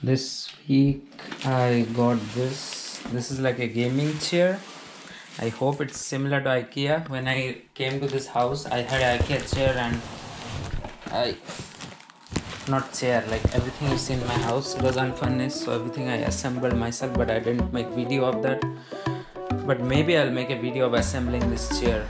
This week I got this is like a gaming chair. I hope it's similar to IKEA. When I came to this house, I had an IKEA chair, and like everything you see in my house was unfurnished, so everything I assembled myself, but I didn't make video of that. But maybe I'll make a video of assembling this chair.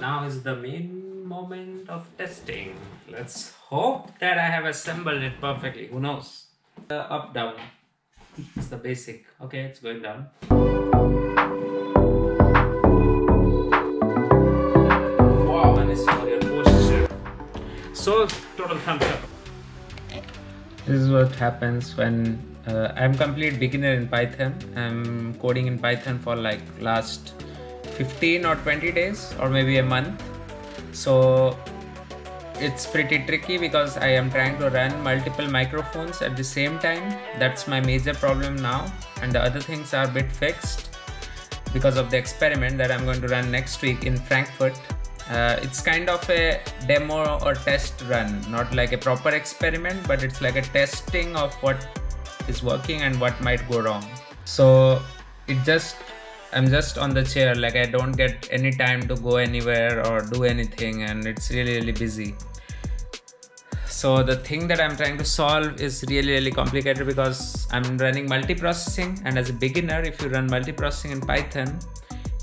Now is the main moment of testing. Let's hope that I have assembled it perfectly. Who knows? Up, down. It's the basic. Okay, it's going down. Wow, and it's for your posture. So, total thumbs up. This is what happens when I'm complete beginner in Python. I'm coding in Python for like last 15 or 20 days or maybe a month, so it's pretty tricky because I am trying to run multiple microphones at the same time. That's my major problem now, and the other things are a bit fixed because of the experiment that I'm going to run next week in Frankfurt. It's kind of a demo or test run, not like a proper experiment, but it's like a testing of what is working and what might go wrong. So I'm just on the chair, like I don't get any time to go anywhere or do anything, and it's really busy. So the thing that I'm trying to solve is really complicated because I'm running multiprocessing, and as a beginner, if you run multiprocessing in Python,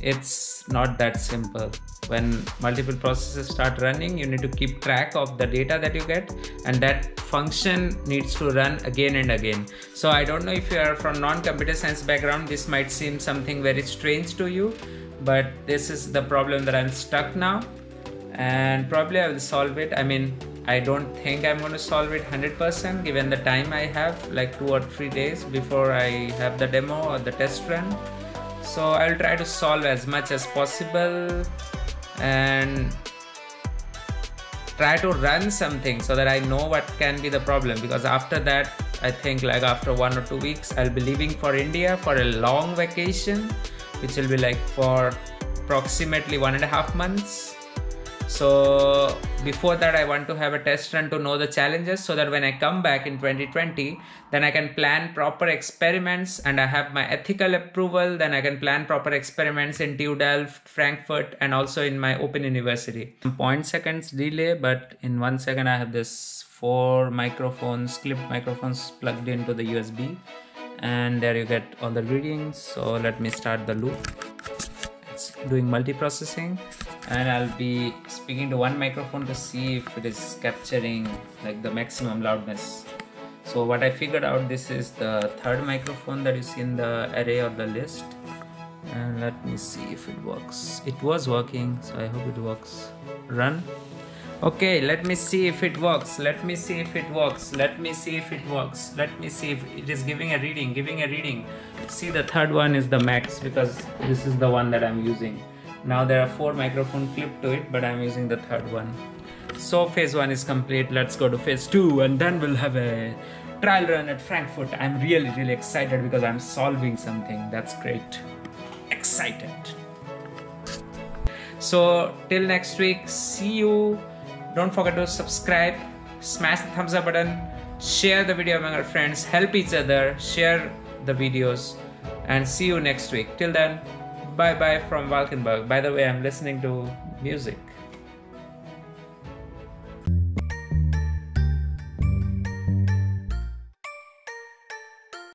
it's not that simple. When multiple processes start running, you need to keep track of the data that you get, and that function needs to run again and again. So I don't know if you are from non-computer science background, this might seem something very strange to you, but this is the problem that I'm stuck now, and probably I will solve it. I mean, I don't think I'm going to solve it 100% given the time I have, like 2 or 3 days before I have the demo or the test run. So I'll try to solve as much as possible and try to run something so that I know what can be the problem, because after that, I think like after 1 or 2 weeks, I'll be leaving for India for a long vacation, which will be like for approximately 1.5 months. So before that, I want to have a test run to know the challenges, so that when I come back in 2020, then I can plan proper experiments, and I have my ethical approval, then I can plan proper experiments in TU Delft, Frankfurt, and also in my open university. 0.2 seconds delay, but in 1 second I have this 4 microphones, clipped microphones plugged into the USB, and there you get all the readings. So let me start the loop. It's doing multiprocessing, and I'll be speaking to one microphone to see if it is capturing like the maximum loudness. So what I figured out, this is the 3rd microphone that is in the array of the list, and let me see if it works. It was working, so I hope it works. Run. Okay, let me see if it works. Let me see if it works. Let me see if it works. Let me see if it is giving a reading, See, the 3rd one is the max because this is the one that I'm using. Now there are 4 microphones clipped to it, but I'm using the 3rd one. So phase 1 is complete. Let's go to phase 2, and then we'll have a trial run at Frankfurt. I'm really excited because I'm solving something. That's great. Excited. So till next week, see you. Don't forget to subscribe, smash the thumbs up button, share the video among your friends, help each other, share the videos, and see you next week. Till then, bye-bye from Valkenburg. By the way, I'm listening to music.